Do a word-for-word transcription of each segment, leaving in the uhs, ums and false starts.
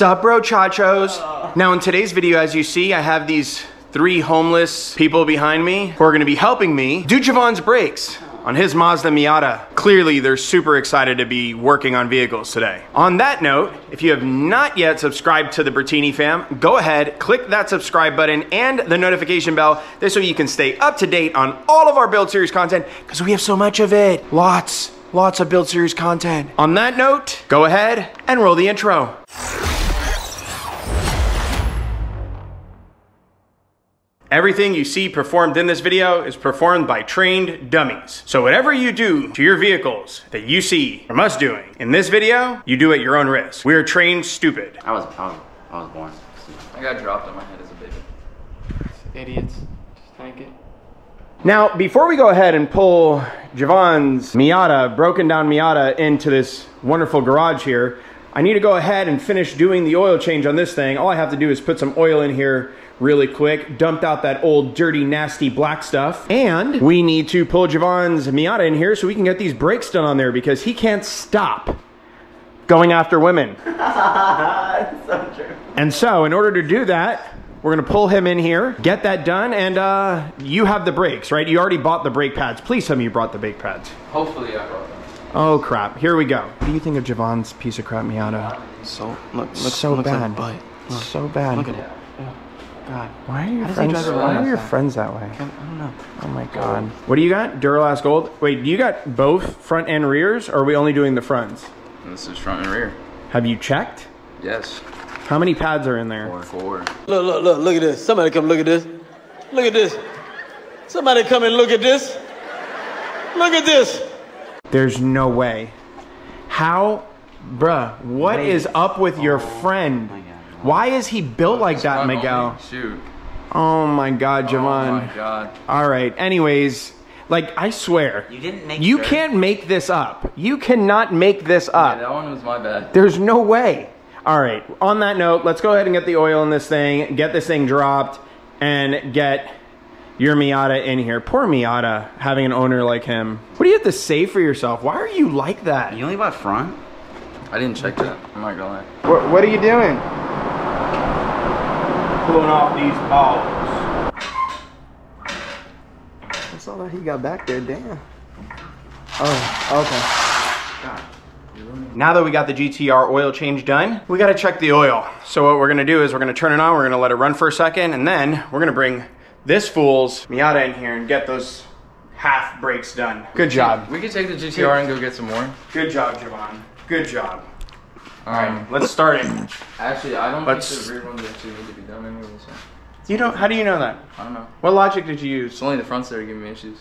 Sup, bro chachos? Uh. Now in today's video, as you see, I have these three homeless people behind me who are gonna be helping me do Jevon's brakes on his Mazda Miata. Clearly, they're super excited to be working on vehicles today. On that note, if you have not yet subscribed to the Bertini fam, go ahead, click that subscribe button and the notification bell. This way you can stay up to date on all of our Build Series content because we have so much of it. Lots, lots of Build Series content. On that note, go ahead and roll the intro. Everything you see performed in this video is performed by trained dummies. So whatever you do to your vehicles that you see from us doing in this video, you do at your own risk. We are trained stupid. I was, I was, I was born. I got dropped on my head as a baby. Idiots, just thank it. Now, before we go ahead and pull Jevon's Miata, broken down Miata, into this wonderful garage here, I need to go ahead and finish doing the oil change on this thing. All I have to do is put some oil in here really quick, dumped out that old dirty nasty black stuff, and we need to pull Jevon's Miata in here so we can get these brakes done on there because he can't stop going after women. It's so true. And so in order to do that, we're gonna pull him in here, get that done, and uh, you have the brakes, right? You already bought the brake pads. Please tell me you brought the brake pads. Hopefully I brought them. Oh crap, here we go. What do you think of Jevon's piece of crap Miata? So, look, look, so looks bad. Like a bite. Look, so bad. Look at it. Yeah. God. Why are your How friends? Why are your that? friends that way? I don't know. Oh my God. What do you got? DuraLast Gold. Wait, you got both front and rears, or are we only doing the fronts? This is front and rear. Have you checked? Yes. How many pads are in there? Four. Four. Look! Look! Look! Look at this. Somebody come look at this. Look at this. Somebody come and look at this. Look at this. There's no way. How, bruh? What Wait. is up with oh. your friend? Why is he built oh, like that, Miguel? Shoot. Oh my God, Jevon. Oh my God. All right. Anyways, like I swear, you didn't make. You dirt. can't make this up. You cannot make this up. Yeah, that one was my bad. There's no way. All right. On that note, let's go ahead and get the oil in this thing. Get this thing dropped, and get your Miata in here. Poor Miata, having an owner like him. What do you have to say for yourself? Why are you like that? You only bought front. I didn't check that. I'm not gonna lie. What, what are you doing? Pulling off these balls. That's all that he got back there, damn. Oh, okay. God. Now that we got the G T R oil change done, we gotta check the oil. So what we're gonna do is we're gonna turn it on, we're gonna let it run for a second, and then we're gonna bring this fool's Miata in here and get those half brakes done. Good job. We can take the G T R Good. and go get some more. Good job, Jevon. Good job. All right, let's start it. Actually, I don't let's... think the rear ones actually need to be done anyway. So. You don't? How do you know that? I don't know. What logic did you use? It's only the fronts that are giving me issues.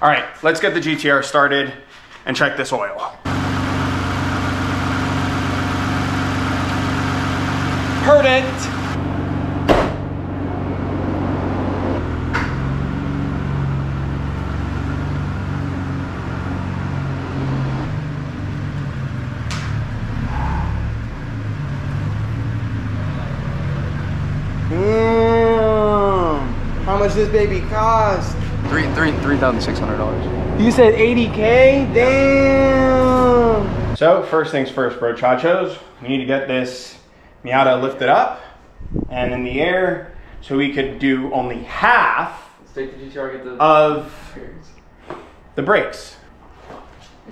All right, let's get the G T R started and check this oil. Heard it. This baby cost three three three thousand six hundred dollars. You said eighty K? Damn. So first things first, bro chachos, we need to get this Miata lifted up and in the air so we could do only half Let's take the G T R, get the of the brakes.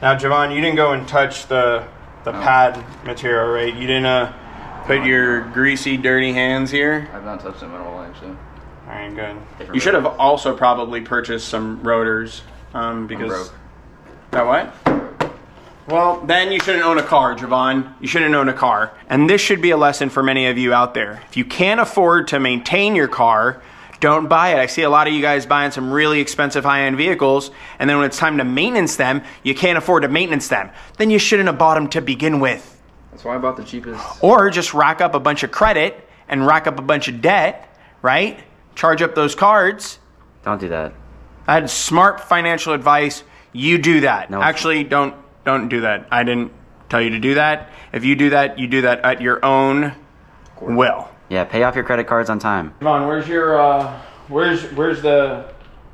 Now Jevon, you didn't go and touch the the no. pad material, right? You didn't uh, put your greasy, dirty hands here. I've not touched them at all, actually. All right, good. Different you should have rotors. also probably purchased some rotors um, because... Broke. That what? Well, then you shouldn't own a car, Jevon. You shouldn't own a car. And this should be a lesson for many of you out there. If you can't afford to maintain your car, don't buy it. I see a lot of you guys buying some really expensive high-end vehicles, and then when it's time to maintenance them, you can't afford to maintenance them. Then you shouldn't have bought them to begin with. That's why I bought the cheapest. Or just rack up a bunch of credit and rack up a bunch of debt, right? Charge up those cards. Don't do that. I had smart financial advice. You do that. No, Actually, don't don't do that. I didn't tell you to do that. If you do that, you do that at your own will. Yeah, pay off your credit cards on time. Jevon, where's your uh, where's where's the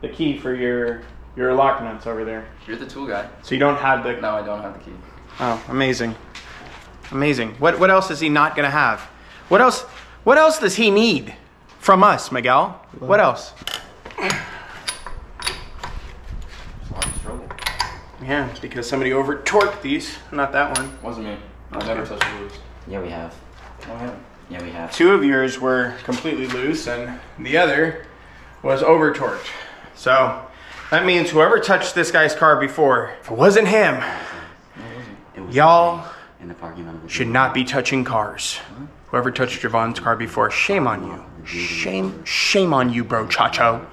the key for your your lock nuts over there? You're the tool guy. So you don't have the. No, I don't have the key. Oh, amazing. Amazing. What, what else is he not going to have? What else, what else does he need from us, Miguel? Love what else? Yeah, because somebody over torqued these. Not that one. Wasn't me. I've never touched yours. Yeah, we have. Oh, yeah. Yeah, we have. Two of yours were completely loose, and the other was over torqued. So that means whoever touched this guy's car before, if it wasn't him, y'all should not be touching cars. Whoever touched Javon's car before, shame on you. Shame, shame on you, bro, chacho.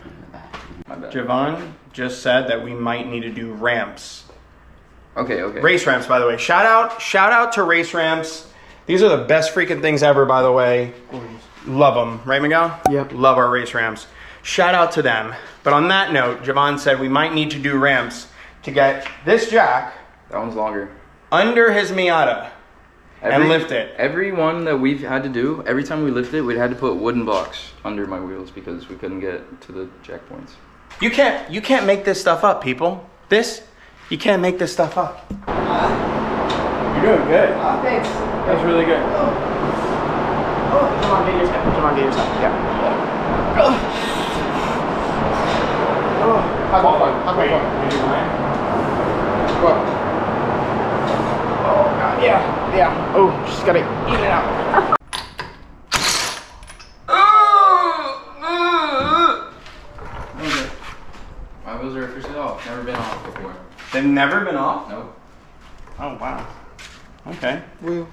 Jevon just said that we might need to do ramps. Okay, okay. Raceramps, by the way. Shout out, shout out to Raceramps. These are the best freaking things ever, by the way. Love them, right, Miguel? Yep. Love our Raceramps. Shout out to them. But on that note, Jevon said we might need to do ramps to get this jack. That one's longer. Under his Miata. Every, and lift it. Every one that we've had to do, every time we lift it, we had to put wooden blocks under my wheels because we couldn't get to the jack points. You can't, you can't make this stuff up, people. This, you can't make this stuff up. Uh, You're doing good. Uh, thanks. That's really good. Oh. Oh. Come on, get yourself. Come on, get yourself. Yeah. Oh. Oh. How's my phone? How's my phone? Go on. Oh, God, yeah, yeah. Oh, she's gotta eat it out. My wheels are officially off. Never been off before. They've never been off? Nope. Oh, wow. Okay. Wheel.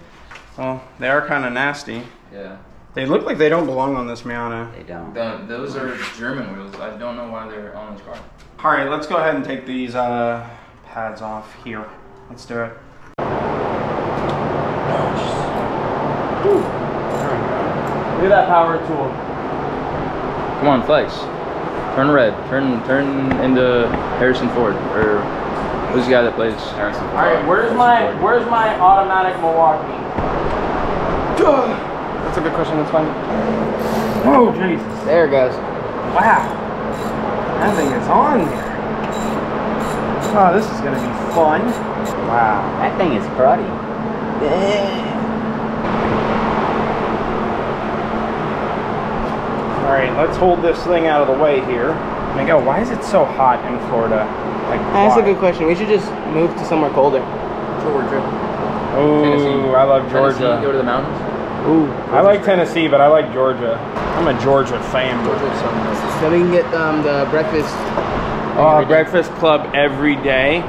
Well, they are kind of nasty. Yeah. They look like they don't belong on this Miata. They don't. The, those are German wheels. I don't know why they're on this car. All right, let's go ahead and take these uh, pads off here. Let's do it. Ooh. There we go. Look at that power tool. Come on, flex. Turn red. Turn turn into Harrison Ford. Or who's the guy that plays Harrison Ford? Alright, where's Harrison my Ford. Where's my automatic Milwaukee? Duh. That's a good question, that's fine. Oh Jesus. There it goes. Wow. That thing is on there. Oh, this is gonna be fun. Wow. That thing is cruddy. Yeah. All right, let's hold this thing out of the way here. Miguel, why is it so hot in Florida? Like, that's a good question. We should just move to somewhere colder. Georgia. Oh, I love Georgia. Tennessee, go to the mountains. Ooh. Georgia's I like Tennessee, but I like Georgia. I'm a Georgia fan. Georgia's something else. So we can get um, the breakfast. Oh, breakfast club every day.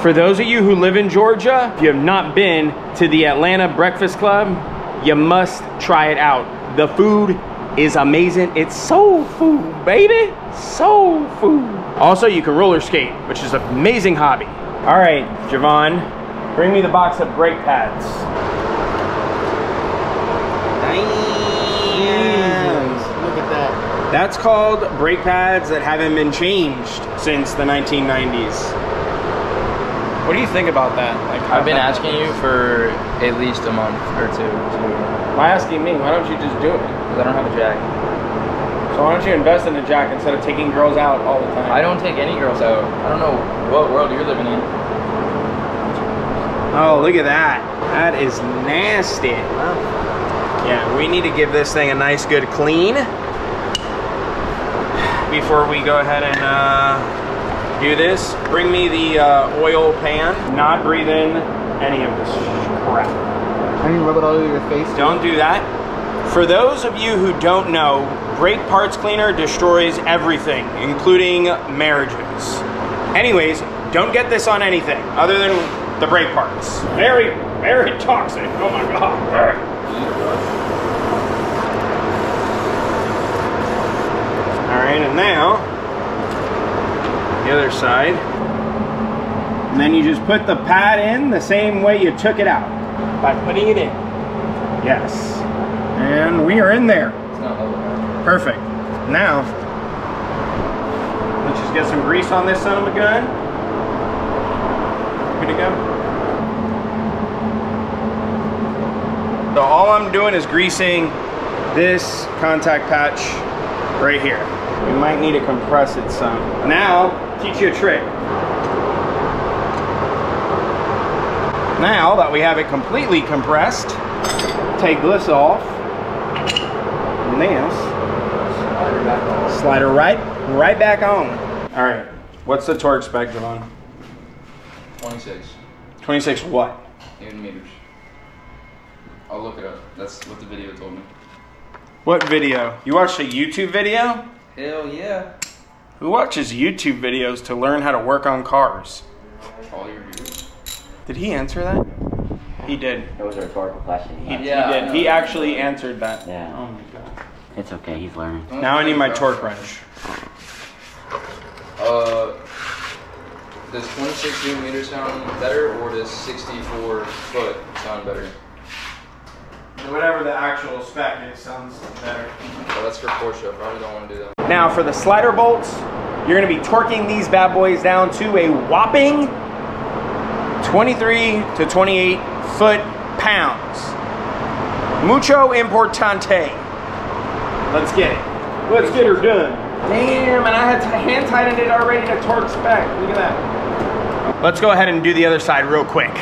For those of you who live in Georgia, if you have not been to the Atlanta Breakfast Club, you must try it out. The food is amazing. It's soul food, baby. Soul food. Also, you can roller skate, which is an amazing hobby. All right, Jevon, bring me the box of brake pads. Damn. Look at that. That's called brake pads that haven't been changed since the nineteen nineties. What do you think about that? Like, I've been asking you for at least a month or two. Why asking me? Why don't you just do it? Because I don't have a jack. So why don't you invest in a jack instead of taking girls out all the time? I don't take any girls out. I don't know what world you're living in. Oh, look at that. That is nasty. Wow. Yeah, we need to give this thing a nice good clean before we go ahead and uh, do this. Bring me the uh, oil pan. Not breathe in any of this crap. I need to rub it all over your face. Don't do that. For those of you who don't know, brake parts cleaner destroys everything, including marriages. Anyways, don't get this on anything other than the brake parts. Very, very toxic. Oh my God. All right, and now the other side, and then you just put the pad in the same way you took it out, by putting it in. Yes, and we are in there. It's not level. Perfect. Now let's just get some grease on this son of a gun. Good to go. So all I'm doing is greasing this contact patch right here. We might need to compress it some. Now teach you a trick. Now that we have it completely compressed, take this off, and this, slide her right, right back on. All right, what's the torque spec, Jevon? twenty-six. twenesix what? Newton meters. I'll look it up. That's what the video told me. What video? You watched a YouTube video? Hell yeah. Who watches YouTube videos to learn how to work on cars? All your viewers. Did he answer that? He did. It was a rhetorical question. He, he, yeah, he did. He actually answered that. Yeah. Oh my god. It's okay. He's learning. Now I need my torque wrench. Uh, does twenty-six newton meters sound better, or does sixty-four foot sound better? Whatever the actual spec is, sounds better. Well, that's for Porsche. I probably don't want to do that. Now for the slider bolts, you're going to be torquing these bad boys down to a whopping twenty-three to twenty-eight foot-pounds. Mucho importante. Let's get it. Let's get her done. Damn, and I had hand-tightened it already to torque spec. Look at that. Let's go ahead and do the other side real quick.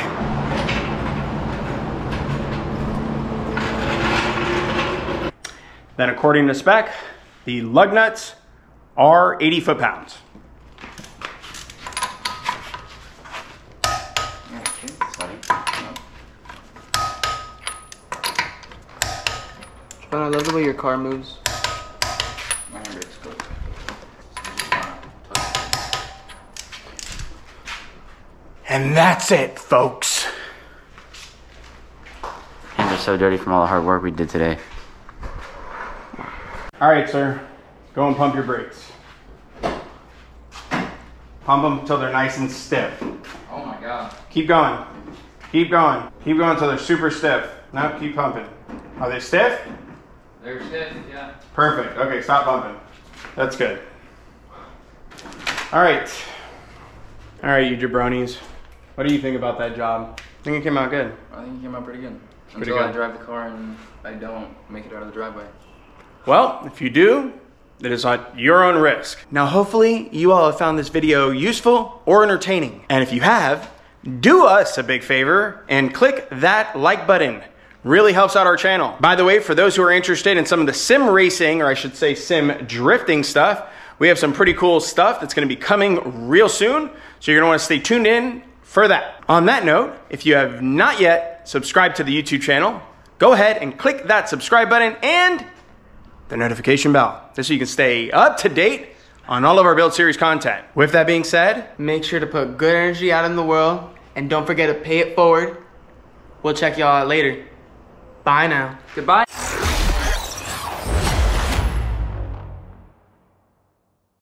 Then according to spec, the lug nuts are eighty foot-pounds. I love the way your car moves. And that's it, folks. Hands are so dirty from all the hard work we did today. All right, sir. Go and pump your brakes. Pump them until they're nice and stiff. Oh my god. Keep going. Keep going. Keep going until they're super stiff. Now keep pumping. Are they stiff? They're stiff, yeah. Perfect. Okay, stop pumping. That's good. All right. All right, you jabronis. What do you think about that job? I think it came out good. I think it came out pretty good. It's Until pretty good. I drive the car and I don't make it out of the driveway. Well, if you do, it is at your own risk. Now, hopefully you all have found this video useful or entertaining. And if you have, do us a big favor and click that like button. Really helps out our channel. By the way, for those who are interested in some of the sim racing, or I should say sim drifting stuff, we have some pretty cool stuff that's gonna be coming real soon. So you're gonna wanna stay tuned in for that. On that note, if you have not yet subscribed to the YouTube channel, go ahead and click that subscribe button and the notification bell. This so you can stay up to date on all of our Build Series content. With that being said, make sure to put good energy out in the world and don't forget to pay it forward. We'll check y'all out later. Bye now. Goodbye.